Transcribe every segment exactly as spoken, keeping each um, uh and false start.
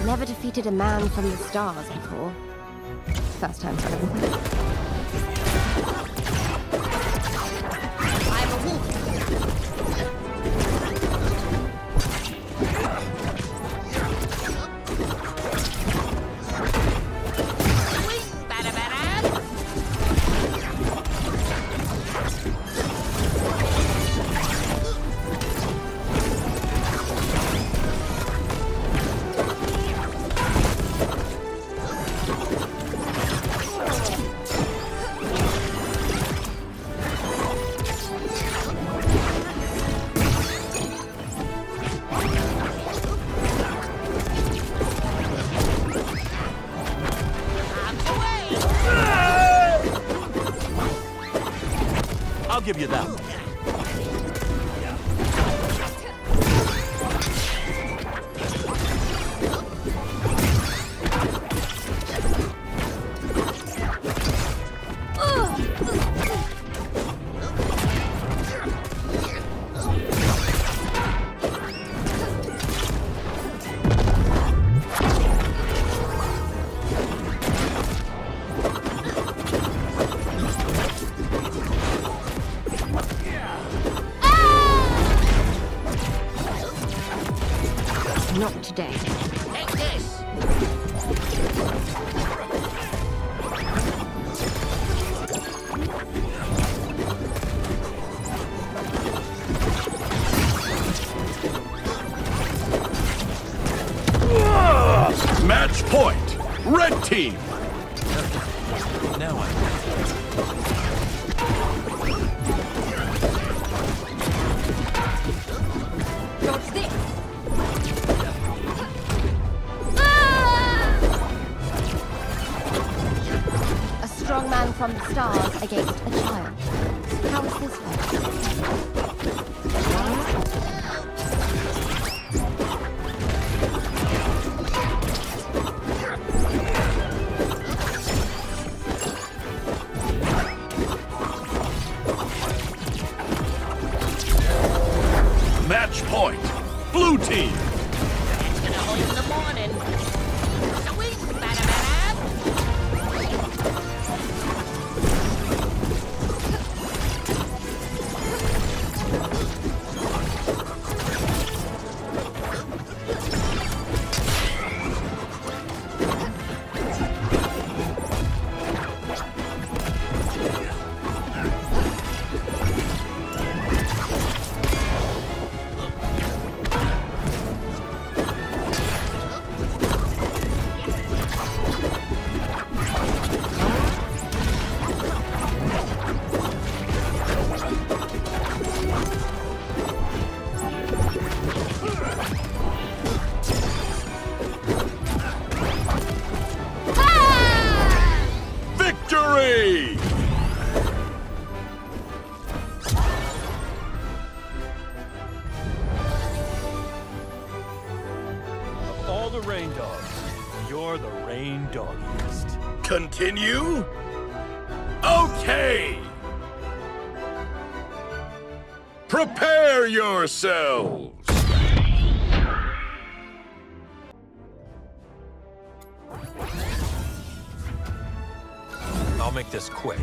I've never defeated a man from the stars before. First time trying. I'm a wolf. Bada bada. I'll give you that one. Not today. Take this! Match point! Red team! Okay. Now I... From the stars against a child. How is this working? Match point, blue team. It's gonna hold in the morning. So we better the rain dogs. You're the rain doggiest. Continue? Okay! Prepare yourselves! I'll make this quick.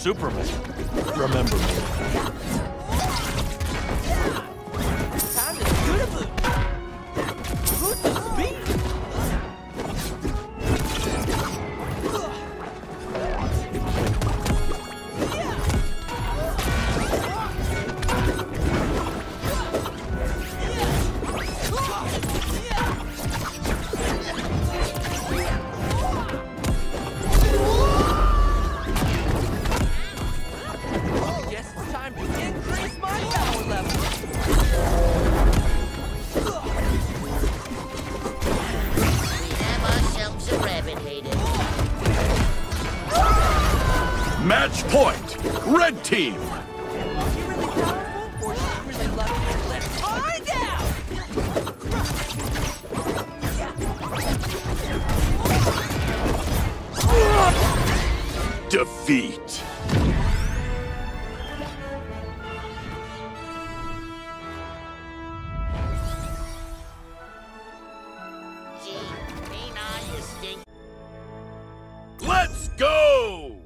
Superman. Remember me. Time to shoot a boot. Good to match point, red team. Defeat. Let's go.